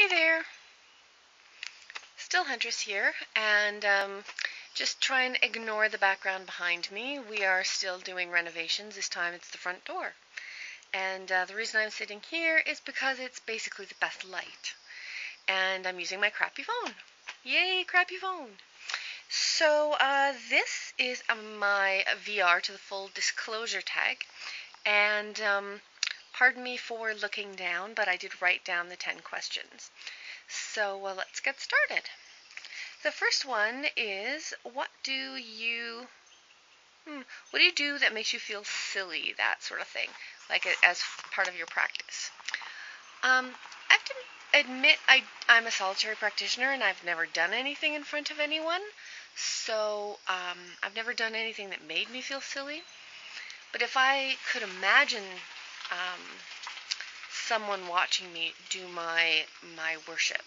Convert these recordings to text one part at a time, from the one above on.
Hey there, Still Huntress here, and just try and ignore the background behind me. We are still doing renovations. This time it's the front door, and the reason I'm sitting here is because it's basically the best light, and I'm using my crappy phone. Yay, crappy phone! So this is my VR to the Full Disclosure Tag, and pardon me for looking down, but I did write down the 10 questions. So let's get started. The first one is, what do you do that makes you feel silly, that sort of thing, like as part of your practice? I have to admit I'm a solitary practitioner, and I've never done anything in front of anyone, so I've never done anything that made me feel silly. But if I could imagine someone watching me do my worship,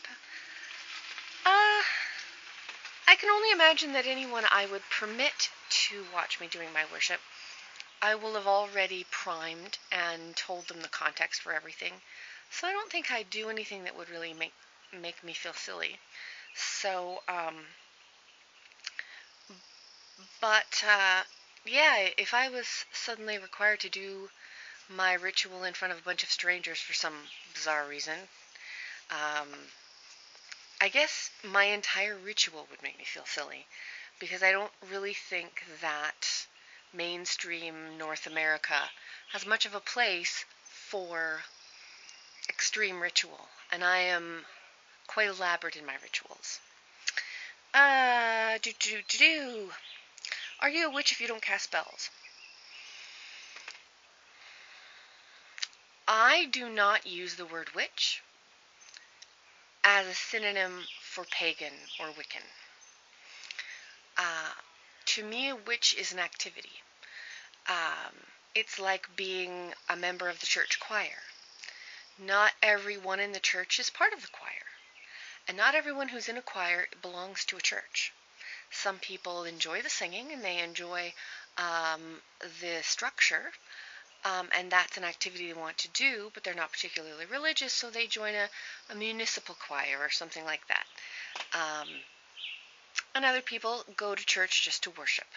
I can only imagine that anyone I would permit to watch me doing my worship, I will have already primed and told them the context for everything. So I don't think I do anything that would really make me feel silly. So, yeah, if I was suddenly required to do my ritual in front of a bunch of strangers for some bizarre reason, I guess my entire ritual would make me feel silly, because I don't really think that mainstream North America has much of a place for extreme ritual, and I am quite elaborate in my rituals. Are you a witch if you don't cast spells? I do not use the word witch as a synonym for pagan or Wiccan. To me, a witch is an activity. It's like being a member of the church choir. Not everyone in the church is part of the choir, and not everyone who's in a choir belongs to a church. Some people enjoy the singing, and they enjoy the structure, and that's an activity they want to do, but they're not particularly religious, so they join a municipal choir or something like that. And other people go to church just to worship,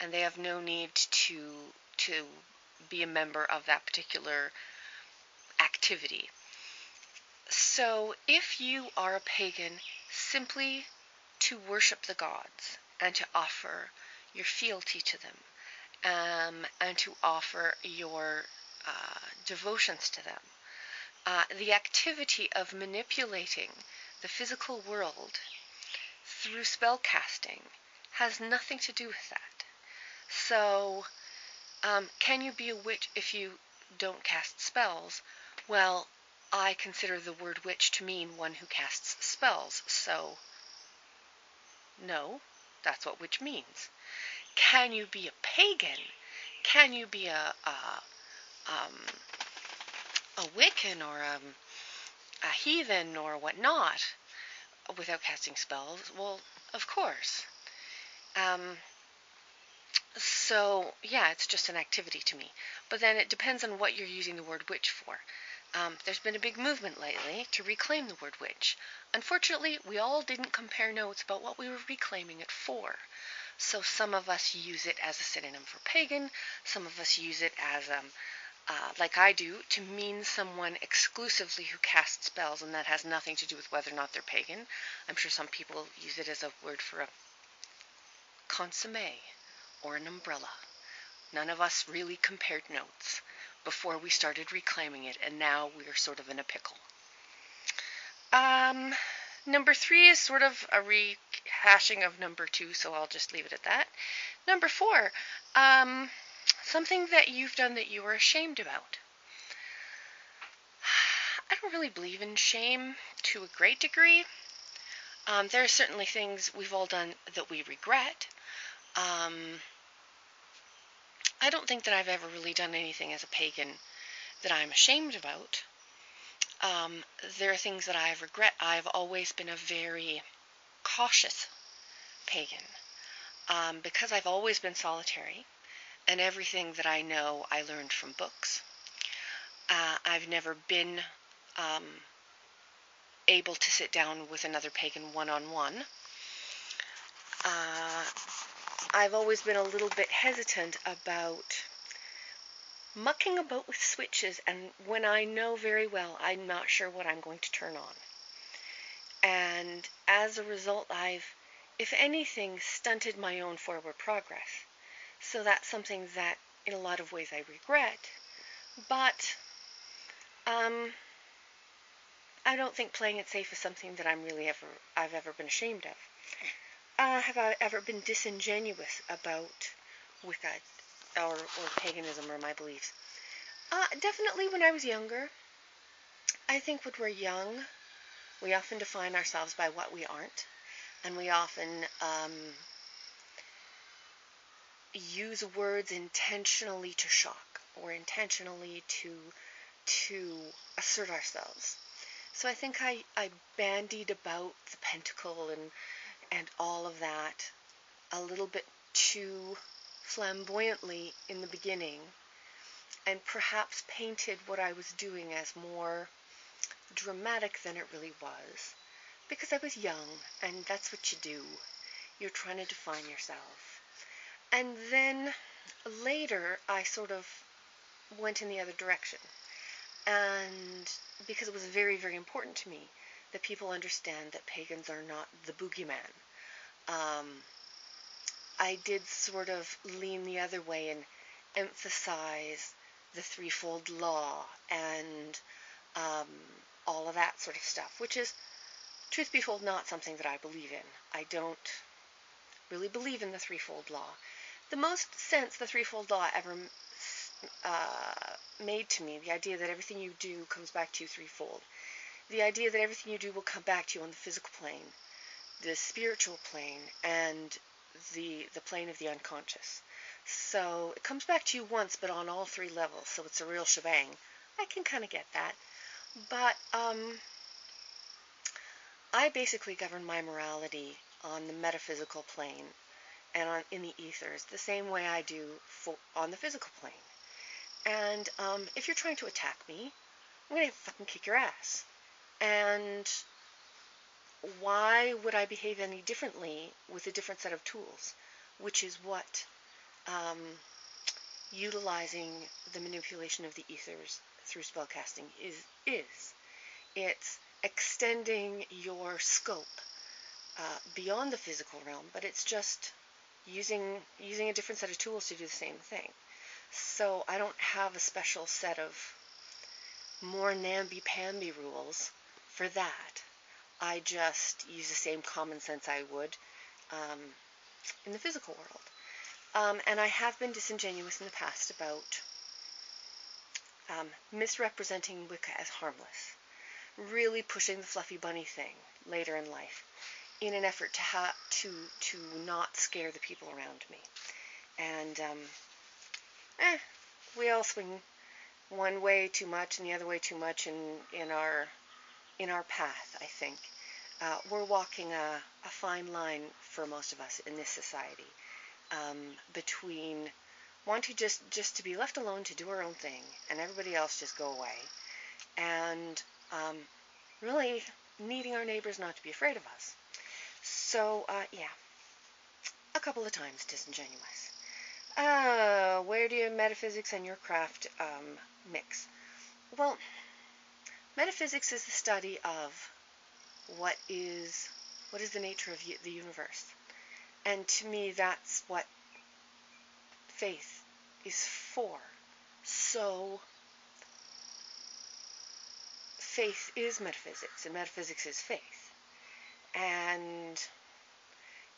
and they have no need to be a member of that particular activity. So if you are a pagan, simply to worship the gods and to offer your fealty to them, and to offer your devotions to them. The activity of manipulating the physical world through spell casting has nothing to do with that. So, can you be a witch if you don't cast spells? Well, I consider the word witch to mean one who casts spells, so no, that's what witch means. Can you be a pagan? Can you be a Wiccan or a heathen or whatnot without casting spells? Well, of course. So, yeah, it's just an activity to me. But then it depends on what you're using the word witch for. There's been a big movement lately to reclaim the word witch. Unfortunately, we all didn't compare notes about what we were reclaiming it for. So some of us use it as a synonym for pagan, some of us use it as, like I do, to mean someone exclusively who casts spells, and that has nothing to do with whether or not they're pagan. I'm sure some people use it as a word for a consommé or an umbrella. None of us really compared notes before we started reclaiming it, and now we're sort of in a pickle. Number 3 is sort of a rehashing of number 2, so I'll just leave it at that. Number 4, something that you've done that you were ashamed about. I don't really believe in shame to a great degree. There are certainly things we've all done that we regret. I don't think that I've ever really done anything as a pagan that I'm ashamed about. There are things that I regret. I've always been a very cautious pagan, because I've always been solitary, and everything that I know I learned from books. I've never been able to sit down with another pagan one-on-one. I've always been a little bit hesitant about mucking about with switches, and when I know very well I'm not sure what I'm going to turn on. And as a result, I've, if anything, stunted my own forward progress. So that's something that, in a lot of ways, I regret. But I don't think playing it safe is something that I'm really I've ever been ashamed of. Have I ever been disingenuous about Wicca or paganism or my beliefs? Definitely when I was younger. I think when we're young, we often define ourselves by what we aren't, and we often use words intentionally to shock or intentionally to assert ourselves. So I think I bandied about the pentacle and all of that a little bit too flamboyantly in the beginning, and perhaps painted what I was doing as more dramatic than it really was, because I was young, and that's what you do. You're trying to define yourself. And then later I sort of went in the other direction, and because it was very, very important to me that people understand that pagans are not the boogeyman. I did sort of lean the other way and emphasize the threefold law and all of that sort of stuff, which is, truth be told, not something that I believe in. I don't really believe in the threefold law. The most sense the threefold law ever made to me, the idea that everything you do comes back to you threefold, the idea that everything you do will come back to you on the physical plane, the spiritual plane, and the plane of the unconscious. So it comes back to you once, but on all three levels, so it's a real shebang. I can kind of get that. But I basically govern my morality on the metaphysical plane and in the ethers, the same way I do on the physical plane. And if you're trying to attack me, I'm going to fucking kick your ass. And why would I behave any differently with a different set of tools, which is what utilizing the manipulation of the ethers through spellcasting is. It's extending your scope beyond the physical realm, but it's just using a different set of tools to do the same thing. So I don't have a special set of more namby-pamby rules for that. I just use the same common sense I would in the physical world. And I have been disingenuous in the past about misrepresenting Wicca as harmless, really pushing the fluffy bunny thing later in life in an effort to not scare the people around me. And we all swing one way too much and the other way too much in our path, I think. We're walking a fine line for most of us in this society between wanting just to be left alone to do our own thing and everybody else just go away, and really needing our neighbors not to be afraid of us. So, a couple of times disingenuous. Where do your metaphysics and your craft mix? Well, metaphysics is the study of what is the nature of the universe. And to me, that's what faith is for. So faith is metaphysics, and metaphysics is faith. And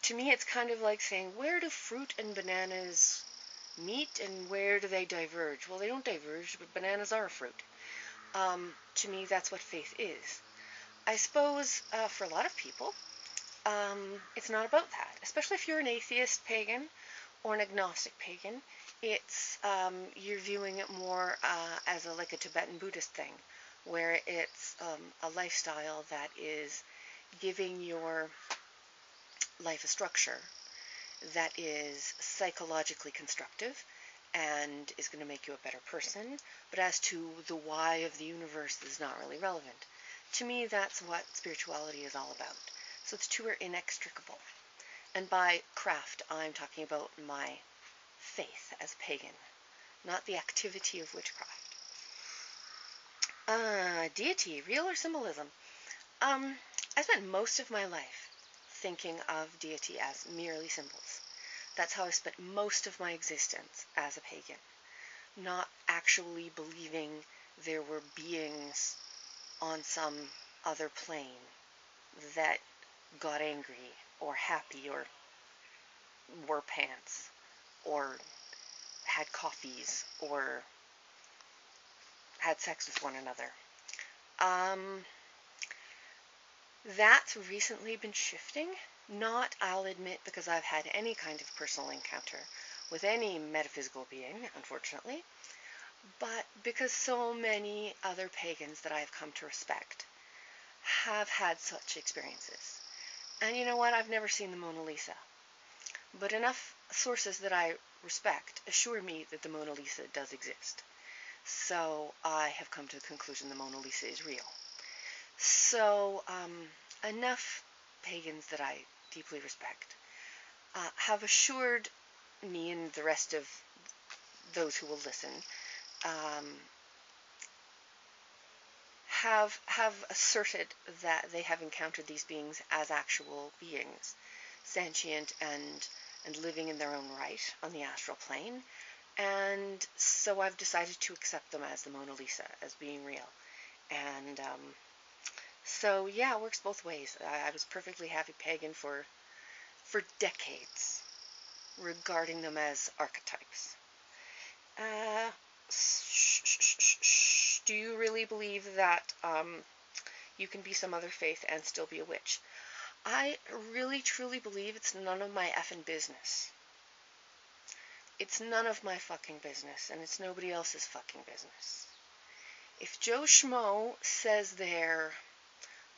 to me, it's kind of like saying, where do fruit and bananas meet and where do they diverge? Well, they don't diverge, but bananas are a fruit. To me, that's what faith is. I suppose for a lot of people, it's not about that. Especially if you're an atheist pagan or an agnostic pagan, it's you're viewing it more as a Tibetan Buddhist thing, where it's a lifestyle that is giving your life a structure that is psychologically constructive and is going to make you a better person, but as to the why of the universe is not really relevant. To me, that's what spirituality is all about. So the two are inextricable. And by craft, I'm talking about my faith as pagan, not the activity of witchcraft. Deity, real or symbolism? I spent most of my life thinking of deity as merely symbols. That's how I spent most of my existence as a pagan, not actually believing there were beings on some other plane that got angry or happy or wore pants or had coffees or had sex with one another. That's recently been shifting. Not, I'll admit, because I've had any kind of personal encounter with any metaphysical being, unfortunately, but because so many other pagans that I've come to respect have had such experiences. And you know what? I've never seen the Mona Lisa. But enough sources that I respect assure me that the Mona Lisa does exist. So I have come to the conclusion the Mona Lisa is real. So enough pagans that I deeply respect have assured me and the rest of those who will listen have asserted that they have encountered these beings as actual beings, sentient and living in their own right on the astral plane. And so I've decided to accept them as the Mona Lisa, as being real. And so, yeah, it works both ways. I was perfectly happy pagan for decades, regarding them as archetypes. Do you really believe that you can be some other faith and still be a witch? I really, truly believe it's none of my effing business. It's none of my fucking business, and it's nobody else's fucking business. If Joe Schmo says they're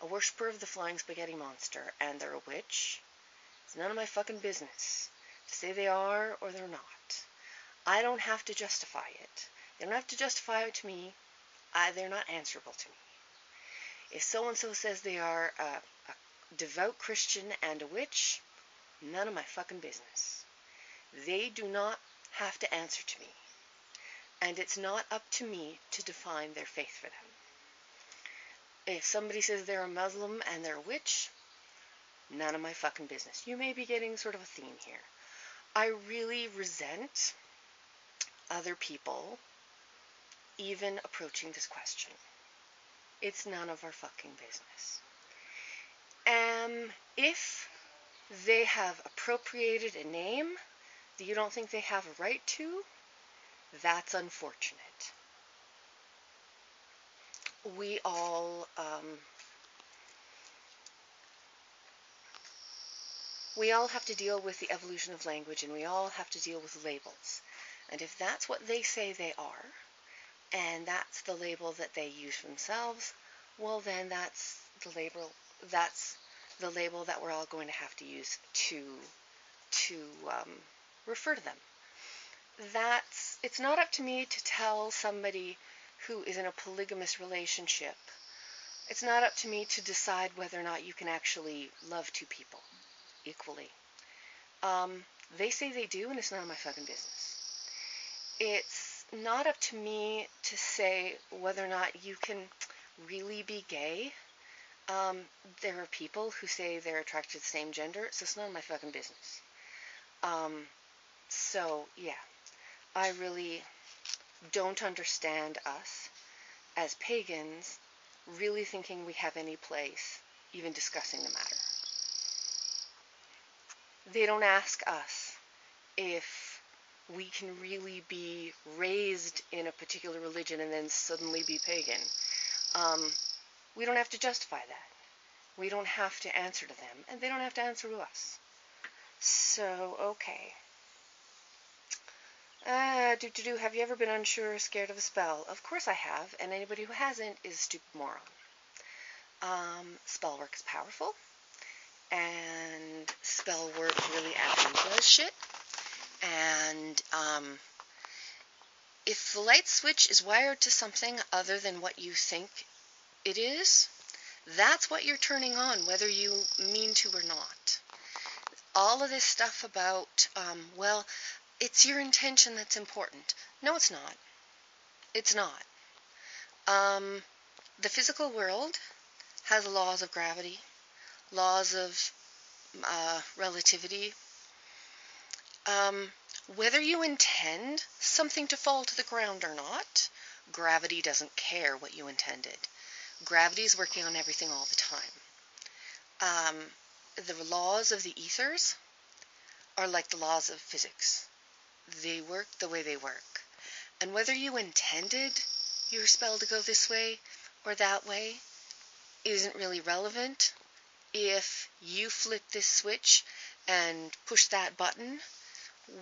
a worshiper of the Flying Spaghetti Monster and they're a witch, it's none of my fucking business to say they are or they're not. I don't have to justify it. They don't have to justify it to me. They're not answerable to me. If so-and-so says they are a devout Christian and a witch, none of my fucking business. They do not have to answer to me. And it's not up to me to define their faith for them. If somebody says they're a Muslim and they're a witch, none of my fucking business. You may be getting sort of a theme here. I really resent other people even approaching this question. It's none of our fucking business. If they have appropriated a name that you don't think they have a right to, that's unfortunate. We all have to deal with the evolution of language, and we all have to deal with labels. And if that's what they say they are, and that's the label that they use for themselves, well then that's the label that we're all going to have to use to refer to them. It's not up to me to tell somebody who is in a polygamous relationship. It's not up to me to decide whether or not you can actually love two people equally. They say they do, and it's none of my fucking business. It's not up to me to say whether or not you can really be gay. There are people who say they're attracted to the same gender, so it's none of my fucking business. So, yeah. I really don't understand us as pagans really thinking we have any place even discussing the matter. They don't ask us if we can really be raised in a particular religion and then suddenly be pagan. We don't have to justify that. We don't have to answer to them, and they don't have to answer to us. So, okay. Have you ever been unsure or scared of a spell? Of course I have, and anybody who hasn't is a stupid moron. Spell work is powerful, and spell work really actually does shit. And if the light switch is wired to something other than what you think it is, That's what you're turning on, whether you mean to or not. All of this stuff about, well, it's your intention that's important. No, it's not. It's not. The physical world has laws of gravity, laws of relativity. Whether you intend something to fall to the ground or not, gravity doesn't care what you intended. Gravity is working on everything all the time. The laws of the ethers are like the laws of physics. They work the way they work. And whether you intended your spell to go this way or that way isn't really relevant. If you flip this switch and push that button,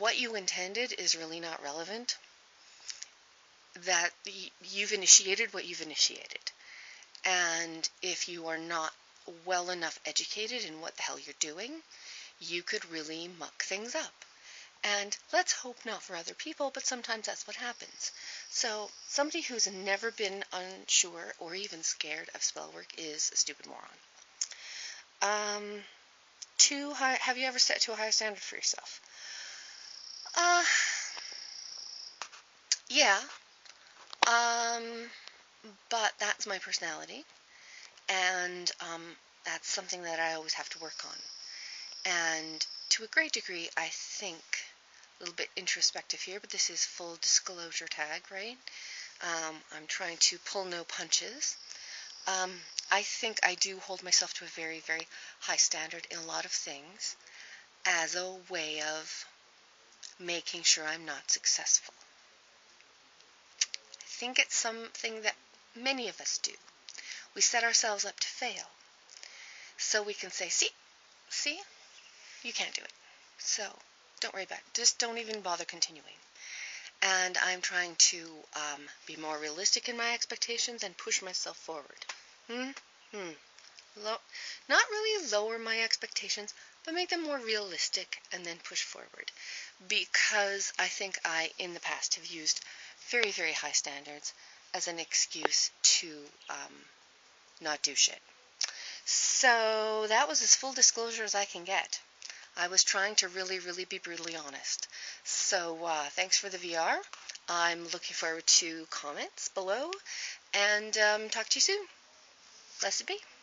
what you intended is really not relevant. That you've initiated what you've initiated. And if you are not well enough educated in what the hell you're doing, you could really muck things up. And let's hope not for other people, but sometimes that's what happens. So somebody who's never been unsure or even scared of spell work is a stupid moron. Have you ever set to a higher standard for yourself? Yeah. But that's my personality, and that's something that I always have to work on. And to a great degree, I think, a little bit introspective here, but this is full disclosure tag, right? I'm trying to pull no punches. I think I do hold myself to a very, very high standard in a lot of things as a way of making sure I'm not successful. I think it's something that many of us do. We set ourselves up to fail. So we can say, see, you can't do it. So don't worry about it. Just don't even bother continuing. And I'm trying to be more realistic in my expectations and push myself forward. Not really lower my expectations, but make them more realistic and then push forward. Because I think I, in the past, have used very, very high standards as an excuse to not do shit. So that was as full disclosure as I can get. I was trying to really, really be brutally honest. So thanks for the VR. I'm looking forward to comments below, and talk to you soon. Blessed be.